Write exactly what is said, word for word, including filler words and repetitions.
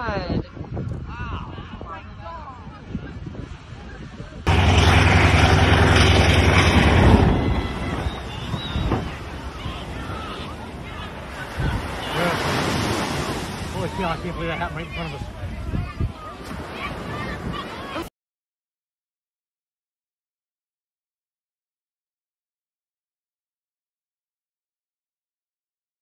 God. Wow. Oh my God. Holy cow, I can't believe that happened right in front of us.